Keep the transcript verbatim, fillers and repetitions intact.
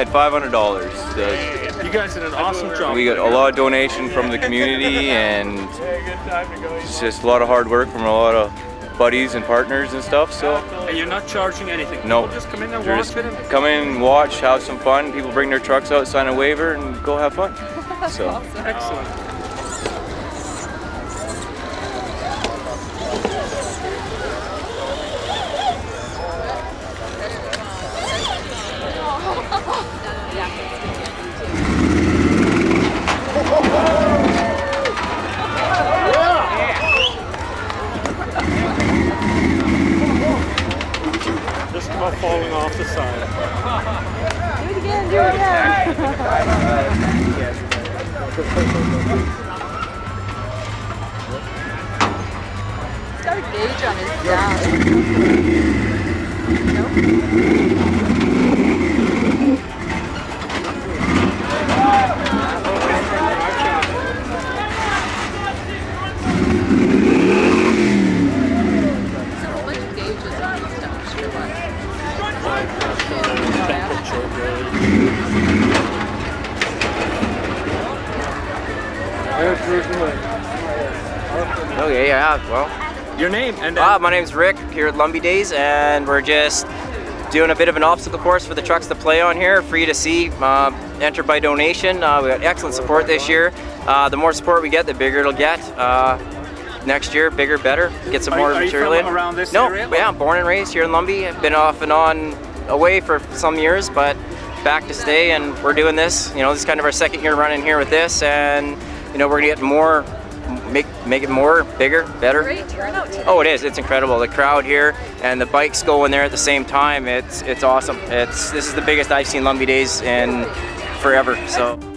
had five hundred dollars. So you guys did an awesome job. We got a lot of donation from the community, and it's just a lot of hard work from a lot of buddies and partners and stuff. So and you're not charging anything? No. People just come in and watch just it? And come in, watch, have some fun. People bring their trucks out, sign a waiver, and go have fun. So awesome. Excellent. Falling off the side. Do it again, do it again. He's got a gauge on his down. Nope. Okay, yeah, well. Your name? And uh, my name's Rick, here at Lumby Days, and we're just doing a bit of an obstacle course for the trucks to play on here, free to see, uh, enter by donation. Uh, we got excellent support this year. Uh, the more support we get, the bigger it'll get. Uh, next year, bigger, better. Get some are, more are material in. Are you from around this no, area? No, yeah, I'm born and raised here in Lumby. I've been off and on away for some years, but back to stay, and we're doing this. You know, this is kind of our second year running here with this, and you know, we're gonna get more, make make it more, bigger, better. Great turnout today. Oh, it is. It's incredible. The crowd here and the bikes going there at the same time. It's it's awesome. It's this is the biggest I've seen Lumby Days in forever. So.